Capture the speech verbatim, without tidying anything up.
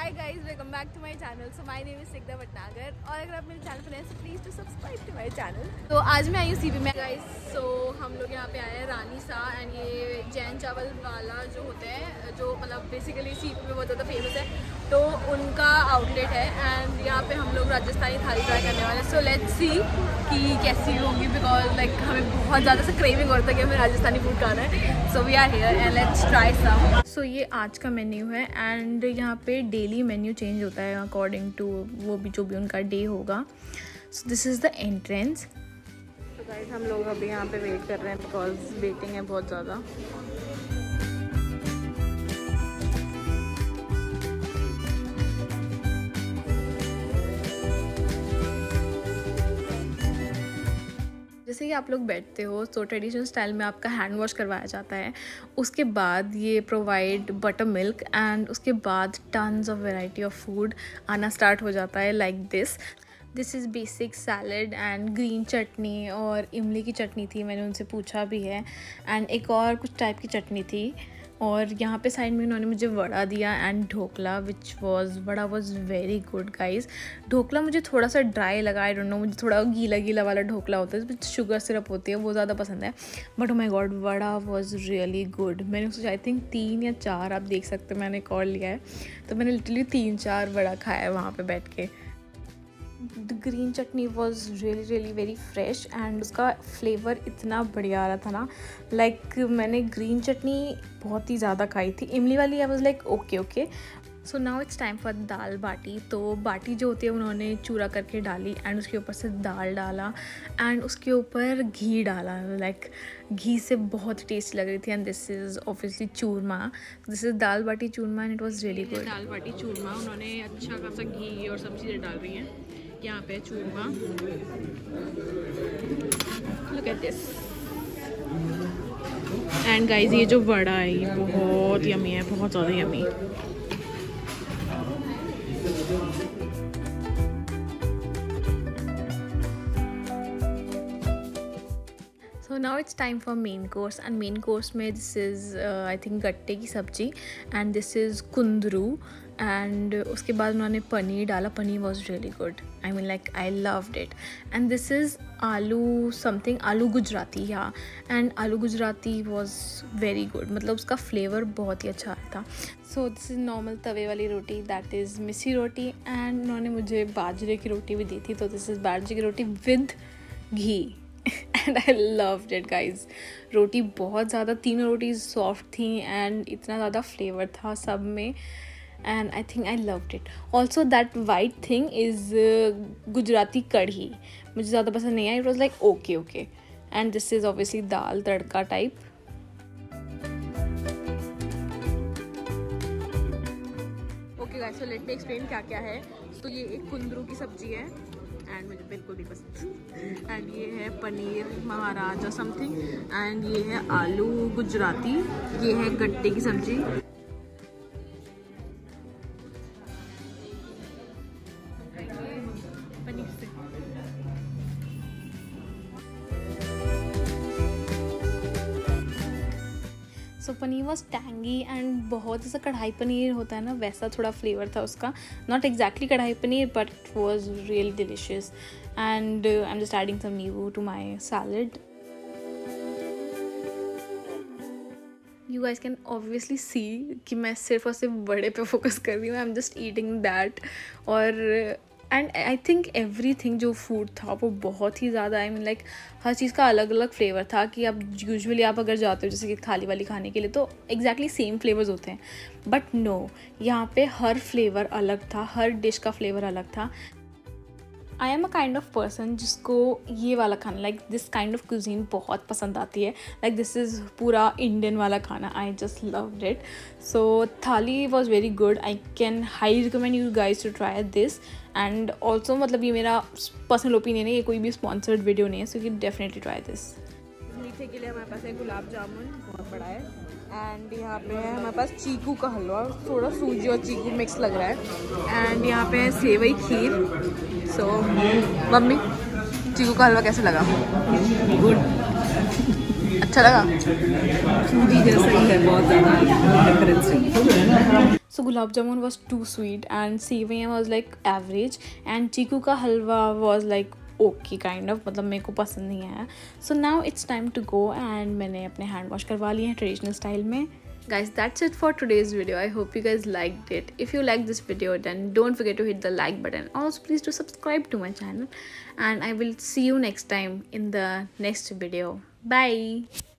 Hi guys welcome back to my channel. So my name is Sigdha Bhatnagar और अगर आप मेरे चैनल पर हैं तो please to subscribe to my channel. तो आज मैं आई हूँ सी बी में गाइज। सो हम लोग यहाँ पे आए हैं रानी सा एंड ये जैन चावल वाला जो होता है जो मतलब बेसिकली सी पी में बहुत ज़्यादा फेमस है तो उनका आउटलेट है एंड यहाँ पर हम लोग राजस्थानी थाली ट्राई करने वाले। सो लेट्स सी कि कैसी होगी बिकॉज लाइक हमें बहुत ज़्यादा से क्रेविंग होता है कि हमें राजस्थानी फूड खाना है। So we are here and let's try some. सो ये आज का मेन्यू है एंड यहाँ पे डेली मेन्यू चेंज होता है अकॉर्डिंग टू वो भी जो भी उनका डे होगा। So this is the entrance. तो गाइस हम लोग अभी यहाँ पे वेट कर रहे हैं बिकॉज वेटिंग है बहुत ज़्यादा। जैसे कि आप लोग बैठते हो तो ट्रेडिशनल स्टाइल में आपका हैंड वॉश करवाया जाता है, उसके बाद ये प्रोवाइड बटर मिल्क एंड उसके बाद tons of variety of food आना स्टार्ट हो जाता है। Like this this is basic salad and green chutney और इमली की चटनी थी, मैंने उनसे पूछा भी है एंड एक और कुछ टाइप की चटनी थी। और यहाँ पे साइड में उन्होंने मुझे वड़ा दिया and dhokla which was vada was very good guys. Dhokla मुझे थोड़ा सा ड्राई लगा, आई डोंट नो, मुझे थोड़ा गीला गीला वाला ढोकला होता है जिसमें शुगर सिरप होती है वो ज़्यादा पसंद है। But oh my god vada was really good. मैंने सोचा आई थिंक तीन या चार, आप देख सकते हो मैंने एक और लिया है, तो मैंने लिटरली तीन चार वड़ा खाया है वहाँ पर बैठ के। The green chutney was really really very fresh and उसका फ्लेवर इतना बढ़िया आ रहा था ना, लाइक like, मैंने ग्रीन चटनी बहुत ही ज़्यादा खाई थी। इमली वाली I was like okay okay. So now it's time for dal baati. तो बाटी जो होती है उन्होंने चूरा करके डाली एंड उसके ऊपर से दाल डाला एंड उसके ऊपर घी डाला, लाइक like, घी से बहुत टेस्ट लग रही थी and this is obviously churma. This is dal baati churma and it was really good. दाल बाटी चूरमा उन्होंने अच्छा खासा घी और सब चीज़ें डाल रही हैं। यहाँ पे चूरमा, look at this. And guys ये जो वड़ा है ये बहुत यमी है, बहुत ज़्यादा yummy. So now it's time for main course and main course में दिस इज़ आई थिंक गट्टे की सब्जी and this is kundru and उसके बाद उन्होंने पनीर डाला। Paneer was really good, I mean like I loved it. And this is aloo something, आलू गुजराती या एंड आलू गुजराती वॉज वेरी गुड, मतलब उसका फ्लेवर बहुत ही अच्छा आया था। सो दिस इज़ नॉर्मल तवे वाली रोटी, that is missi roti and उन्होंने मुझे बाजरे की रोटी भी दी थी। तो दिस इज़ बाजरे की रोटी with ghee and I loved it guys. रोटी बहुत ज़्यादा, तीनों रोटी सॉफ्ट थी एंड इतना ज़्यादा फ्लेवर था सब में and I think I loved it. Also that white thing is uh, Gujarati kadhi, मुझे ज़्यादा पसंद नहीं आया, it was like okay okay. And this is obviously dal tadka type. Okay guys, so let me explain क्या क्या है। तो ये एक कुंदरू की सब्जी है एंड मुझे बिल्कुल भी पसंद। एंड ये है पनीर महाराजा समथिंग एंड ये है आलू गुजराती, ये है गट्टे की सब्जी। So paneer was tangy and बहुत जैसा कढ़ाई पनीर होता है ना वैसा थोड़ा फ्लेवर था उसका, not exactly kadai paneer but was really delicious and I am just adding some nimbu to my salad. You guys can obviously see कि मैं सिर्फ और सिर्फ बड़े पे फोकस कर रही हूँ, I am just eating that. और and I think everything जो फूड था वो बहुत ही ज़्यादा, आई मीन लाइक हर चीज़ का अलग अलग फ्लेवर था कि आप यूजुअली आप अगर जाते हो जैसे कि थाली वाली खाने के लिए तो एग्जैक्टली सेम फ्लेवर्स होते हैं, बट नो यहाँ पे हर फ्लेवर अलग था, हर डिश का फ्लेवर अलग था। I am a kind of person जिसको ये वाला खाना like this kind of cuisine बहुत पसंद आती है, लाइक दिस इज़ पूरा इंडियन वाला खाना, I just loved it. So thali was very good, I can highly recommend you guys to try this and also मतलब ये मेरा पर्सनल ओपिनियन है, ये कोई भी स्पॉन्सर्ड वीडियो नहीं है, so you definitely try this. मीठे के लिए हमारे पास है गुलाब जामुन, बहुत बड़ा है एंड यहाँ पे है हमारे पास चीकू का हलवा, थोड़ा सूजी और चीकू मिक्स लग रहा है एंड यहाँ पे है sevai kheer. So so, mummy चीकू का हलवा कैसे लगा? गुड अच्छा लगा, सूजी जैसा ही है, बहुत ज़्यादा डिफरेंस है। So gulab jamun was too sweet and सेवैयाँ was like average and चीकू का हलवा was like okay kind of मतलब मेरे को पसंद नहीं आया. So now it's time to go and मैंने अपने हैंड वॉश करवा लिए हैं ट्रेडिशनल स्टाइल में. Guys, that's it for today's video. I hope you guys liked it. If you like this video, then don't forget to hit the like button. Also, please do subscribe to my channel. And I will see you next time in the next video. Bye.